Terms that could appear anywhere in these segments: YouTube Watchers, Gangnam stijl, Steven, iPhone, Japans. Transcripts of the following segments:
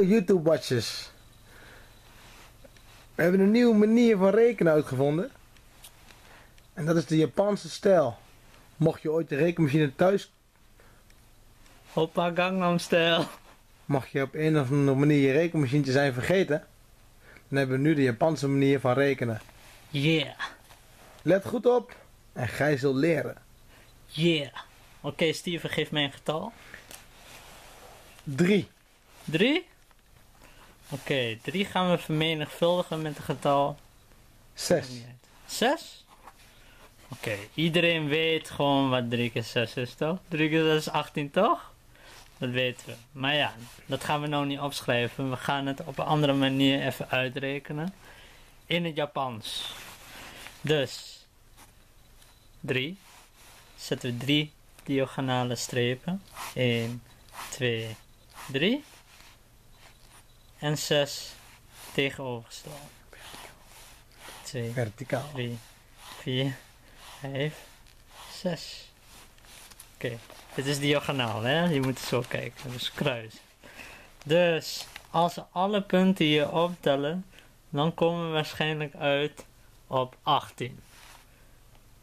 Hallo YouTube Watchers. We hebben een nieuwe manier van rekenen uitgevonden. En dat is de Japanse stijl. Mocht je ooit de rekenmachine thuis... Hoppa Gangnam stijl. Mocht je op een of andere manier je rekenmachine zijn vergeten, dan hebben we nu de Japanse manier van rekenen. Yeah. Let goed op en gij zult leren. Yeah. Oké, Steven, geef mij een getal. 3. 3? Oké, 3 gaan we vermenigvuldigen met het getal 6. 6? Oké, iedereen weet gewoon wat 3 keer 6 is, toch? 3 keer 6 is 18, toch? Dat weten we. Maar ja, dat gaan we nou niet opschrijven. We gaan het op een andere manier even uitrekenen. In het Japans. Dus 3. Zetten we 3 diagonale strepen. 1, 2, 3. En 6 tegenovergesteld. 2, verticaal. 3, 4, 5, 6. Oké, dit is diagonaal, hè? Je moet zo kijken, dus kruis. Dus als we alle punten hier optellen, dan komen we waarschijnlijk uit op 18.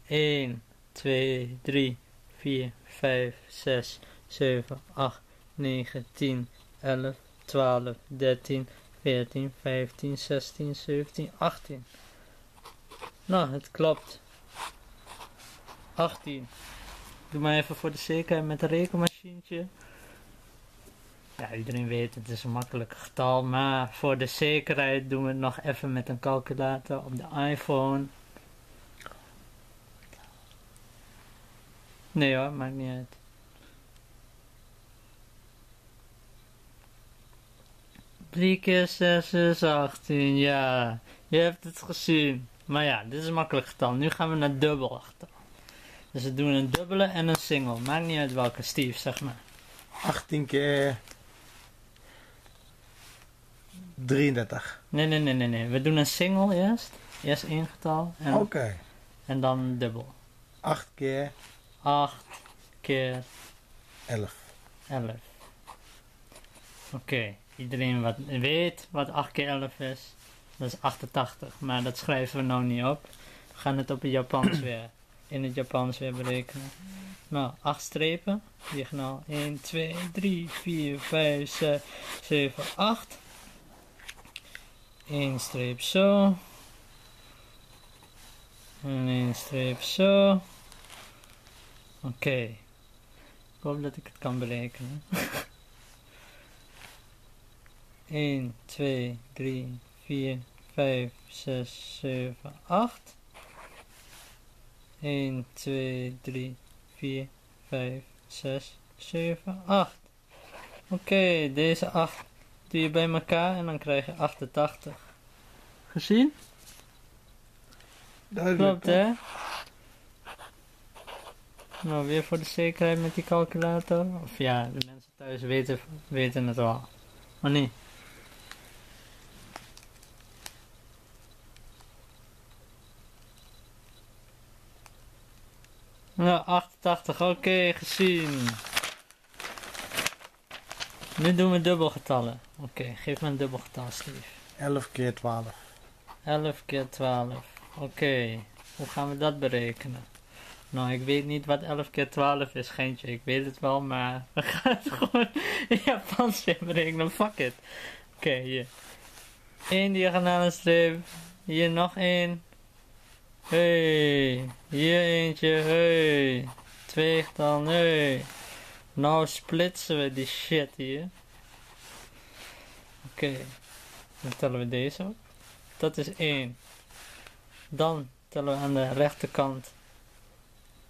1, 2, 3, 4, 5, 6, 7, 8, 9, 10, 11. 12, 13, 14, 15, 16, 17, 18. Nou, het klopt. 18. Doe maar even voor de zekerheid met een rekenmachientje. Ja, iedereen weet het is een makkelijk getal, maar voor de zekerheid doen we het nog even met een calculator op de iPhone. Nee hoor, maakt niet uit. Drie keer 6 is 18, ja, je hebt het gezien. Maar ja, dit is een makkelijk getal. Nu gaan we naar dubbel getal. Dus we doen een dubbele en een single. Maakt niet uit welke, Steve, zeg maar. 18 keer... 33. Nee. We doen een single eerst. Eerst één getal. Oké. En dan dubbel. 8 keer... 8 keer... 11. 11. Oké. Iedereen wat weet wat 8 keer 11 is, dat is 88, maar dat schrijven we nou niet op. We gaan het op het Japans weer, in het Japans weer berekenen. Nou, 8 strepen, diagonaal 1, 2, 3, 4, 5, 6, 7, 8. 1 streep zo. En 1 streep zo. Oké. Ik hoop dat ik het kan berekenen. 1, 2, 3, 4, 5, 6, 7, 8. 1, 2, 3, 4, 5, 6, 7, 8. Oké, deze 8 doe je bij elkaar en dan krijg je 88. Gezien? Duidelijk. Klopt, hè? Nou, weer voor de zekerheid met die calculator. Of ja, de mensen thuis weten het wel. Maar nee. Nou, 88, oké, gezien. Nu doen we dubbelgetallen. Oké, geef me een dubbelgetal, Steve. 11 keer 12. 11 keer 12, oké. Hoe gaan we dat berekenen? Nou, ik weet niet wat 11 keer 12 is, geintje. Ik weet het wel, maar we gaan het gewoon in Japans weer berekenen. Fuck it. Oké, hier. 1 diagonale streep. Hier nog 1. Hey, hier eentje, hey. 2 dan, hey. Nou splitsen we die shit hier. Oké, dan tellen we deze op. Dat is 1. Dan tellen we aan de rechterkant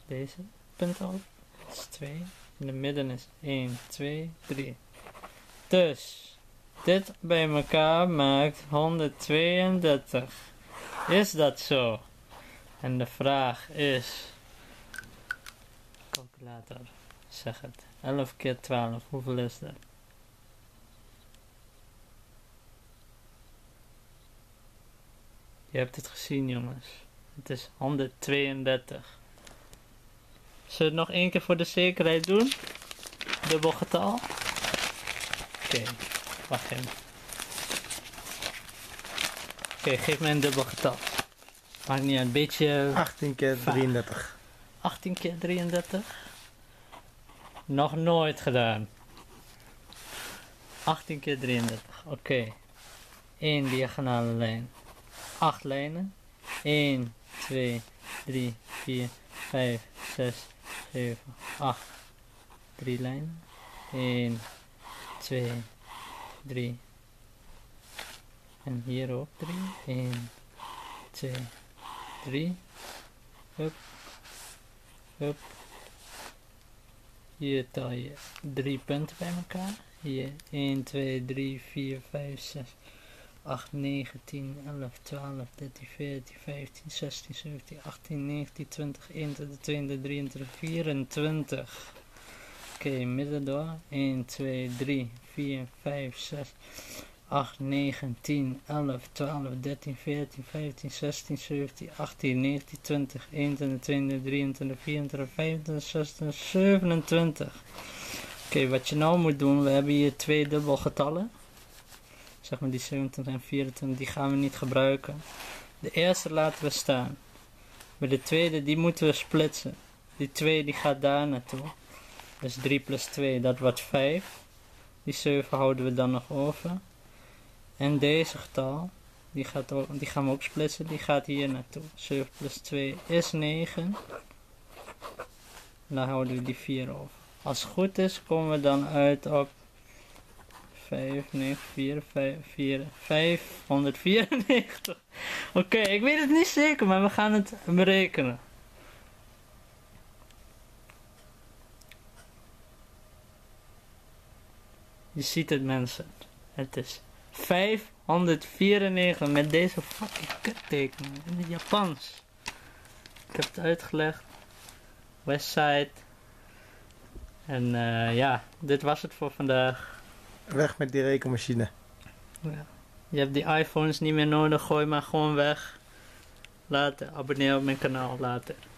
deze punt op. Dat is 2. In de midden is 1, 2, 3. Dus, dit bij elkaar maakt 132. Is dat zo? En de vraag is, calculator, zeg het, 11 keer 12, hoeveel is dat? Je hebt het gezien, jongens, het is 132. Zullen we het nog één keer voor de zekerheid doen? Dubbel getal. Oké, Wacht even. Oké, geef me een dubbel getal. Maakt niet uit, een beetje... 18 keer 33. Vaag. 18 keer 33? Nog nooit gedaan. 18 keer 33, oké. 1 diagonale lijn. 8 lijnen. 1, 2, 3, 4, 5, 6, 7, 8. 3 lijnen. 1, 2, 3. En hier ook 3. 1, 2, 3. Hup. Hup. Hier tel je 3 punten bij elkaar. Hier 1, 2, 3, 4, 5, 6, 8, 9, 10, 11, 12, 13, 14, 15, 16, 17, 18, 19, 20, 21, 22, 23, 24. Oké, midden door. 1, 2, 3, 4, 5, 6, 8, 9, 10, 11, 12, 13, 14, 15, 16, 17, 18, 19, 20, 21, 22, 23, 24, 25, 26, 27. Oké, wat je nou moet doen, we hebben hier 2 dubbelgetallen. Zeg maar die 27 en 24, die gaan we niet gebruiken. De eerste laten we staan. Bij de tweede, die moeten we splitsen. Die 2 die gaat daar naartoe. Dus 3 plus 2, dat wordt 5. Die 7 houden we dan nog over. En deze getal, die gaan we ook splitsen, die gaat hier naartoe. 7 plus 2 is 9. Dan houden we die 4 over. Als het goed is, komen we dan uit op 594. Oké, ik weet het niet zeker, maar we gaan het berekenen. Je ziet het, mensen. Het is 594 met deze fucking kuttekening in het Japans. Ik heb het uitgelegd. Westside. En ja, dit was het voor vandaag. Weg met die rekenmachine. Ja. Je hebt die iPhones niet meer nodig, gooi maar gewoon weg. Later, abonneer op mijn kanaal, later.